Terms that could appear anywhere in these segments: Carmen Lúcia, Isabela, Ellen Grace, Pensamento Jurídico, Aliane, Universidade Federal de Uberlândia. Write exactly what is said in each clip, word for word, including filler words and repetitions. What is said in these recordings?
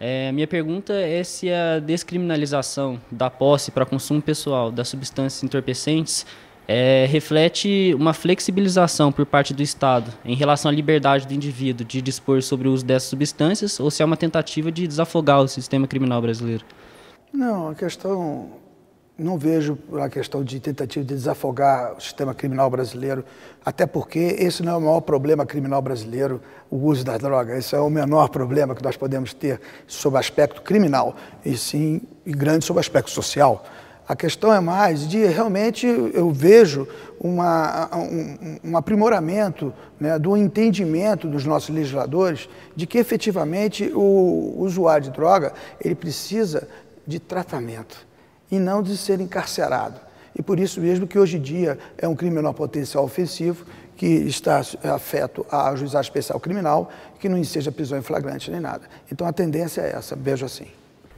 É, minha pergunta é se a descriminalização da posse para consumo pessoal das substâncias entorpecentes é, reflete uma flexibilização por parte do Estado em relação à liberdade do indivíduo de dispor sobre o uso dessas substâncias ou se é uma tentativa de desafogar o sistema criminal brasileiro. Não, a questão... Não vejo a questão de tentativa de desafogar o sistema criminal brasileiro, até porque esse não é o maior problema criminal brasileiro, o uso das drogas. Esse é o menor problema que nós podemos ter sob aspecto criminal, e sim e grande sob aspecto social. A questão é mais de, realmente, eu vejo uma, um, um aprimoramento, né, do entendimento dos nossos legisladores de que, efetivamente, o usuário de droga ele precisa de tratamento e não de ser encarcerado. E por isso mesmo que hoje em dia é um crime de menor potencial ofensivo, que está afeto à juizada especial criminal, que não enseja prisão em flagrante nem nada. Então a tendência é essa, vejo assim.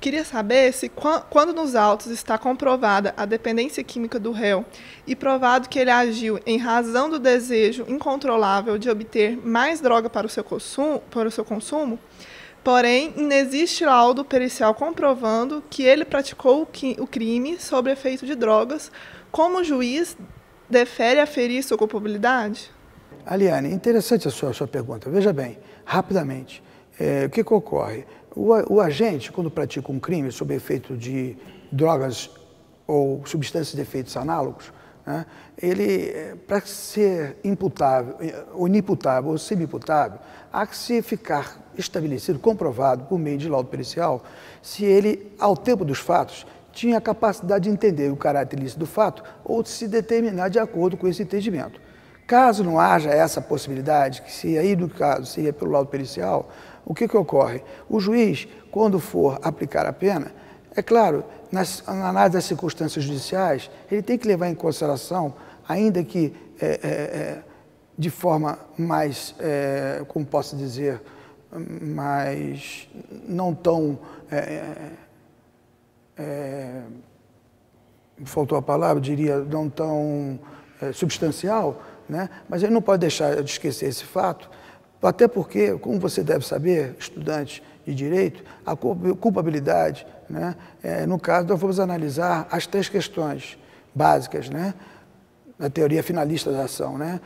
Queria saber se, quando nos autos está comprovada a dependência química do réu e provado que ele agiu em razão do desejo incontrolável de obter mais droga para o seu consumo, para o seu consumo porém, inexiste laudo pericial comprovando que ele praticou o crime sob efeito de drogas, como o juiz defere aferir sua culpabilidade? Aliane, interessante a sua, a sua pergunta. Veja bem, rapidamente, é, o que, que ocorre? O, o agente, quando pratica um crime sob efeito de drogas ou substâncias de efeitos análogos, né, ele, para ser imputável, ou inimputável ou semi-imputável, há que se ficar estabelecido, comprovado por meio de laudo pericial, se ele, ao tempo dos fatos, tinha a capacidade de entender o caráter ilícito do fato ou de se determinar de acordo com esse entendimento. Caso não haja essa possibilidade, que se aí no caso seria pelo laudo pericial, o que que ocorre? O juiz, quando for aplicar a pena, é claro, nas, na análise das circunstâncias judiciais, ele tem que levar em consideração, ainda que é, é, é, de forma mais, é, como posso dizer, mas não tão, é, é, faltou a palavra, diria, não tão é, substancial, né? Mas ele não pode deixar de esquecer esse fato, até porque, como você deve saber, estudante de direito, a culpabilidade, né? É, no caso, nós vamos analisar as três questões básicas, né? Na teoria finalista da ação, né?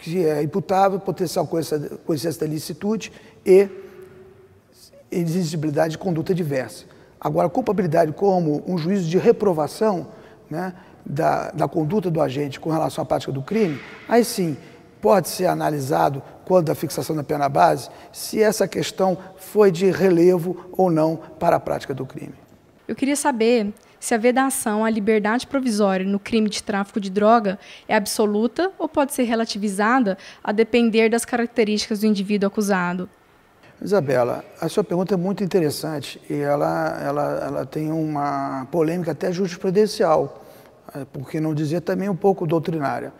Que é imputável, potencial coincidência da ilicitude e exigibilidade de conduta diversa. Agora, a culpabilidade como um juízo de reprovação, né, da, da conduta do agente com relação à prática do crime, aí sim, pode ser analisado, quando a fixação da pena base, se essa questão foi de relevo ou não para a prática do crime. Eu queria saber se a vedação à liberdade provisória no crime de tráfico de droga é absoluta ou pode ser relativizada a depender das características do indivíduo acusado. Isabela, a sua pergunta é muito interessante e ela, ela, ela tem uma polêmica até jurisprudencial, por que não dizer também um pouco doutrinária.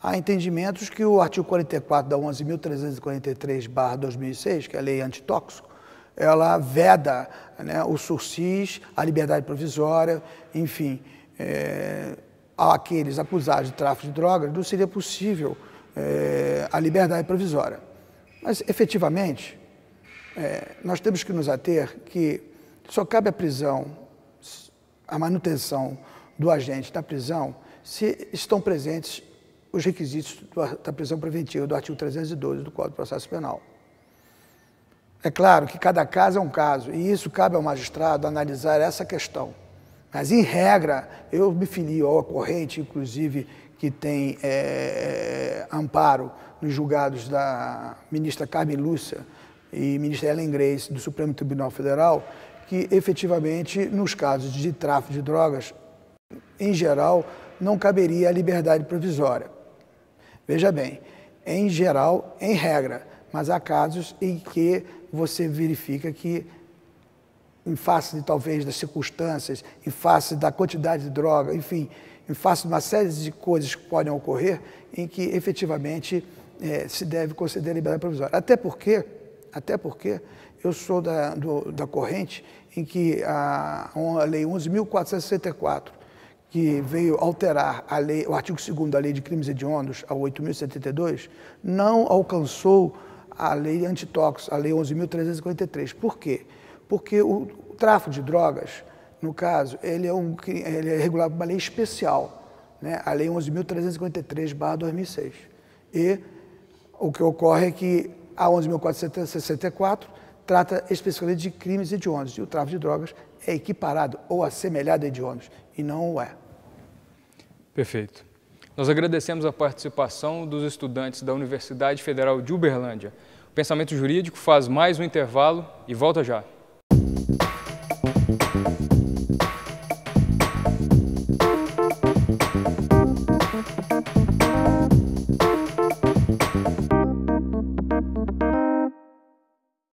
Há entendimentos que o artigo quarenta e quatro da onze mil trezentos e quarenta e três barra dois mil e seis, que é a lei antitóxico, ela veda, né, o sursis, a liberdade provisória, enfim, é, àqueles acusados de tráfico de drogas, não seria possível é, a liberdade provisória. Mas, efetivamente, é, nós temos que nos ater que só cabe a prisão, a manutenção do agente na prisão, se estão presentes os requisitos da prisão preventiva do artigo trezentos e doze do Código de Processo Penal. É claro que cada caso é um caso, e isso cabe ao magistrado analisar essa questão. Mas, em regra, eu me filio à corrente, inclusive, que tem é, amparo nos julgados da ministra Carmen Lúcia e ministra Ellen Grace, do Supremo Tribunal Federal, que, efetivamente, nos casos de tráfico de drogas, em geral, não caberia a liberdade provisória. Veja bem, em geral, em regra, mas há casos em que você verifica que, em face de, talvez das circunstâncias, em face da quantidade de droga, enfim, em face de uma série de coisas que podem ocorrer, em que efetivamente é, se deve conceder a liberdade provisória. Até porque, até porque eu sou da, do, da corrente em que a, a Lei onze mil quatrocentos e sessenta e quatro, que veio alterar a lei, o artigo segundo da Lei de Crimes Hediondos, a oito mil e setenta e dois, não alcançou a lei antitóxicos, a Lei onze mil trezentos e cinquenta e três. Por quê? Porque o tráfico de drogas, no caso, ele é, um, ele é regulado por uma lei especial, né? A Lei onze mil trezentos e cinquenta e três barra dois mil e seis. E o que ocorre é que a onze mil quatrocentos e sessenta e quatro trata especificamente de crimes hediondos, e o tráfico de drogas é equiparado ou assemelhado a hediondos, e não o é. Perfeito. Nós agradecemos a participação dos estudantes da Universidade Federal de Uberlândia. O Pensamento Jurídico faz mais um intervalo e volta já.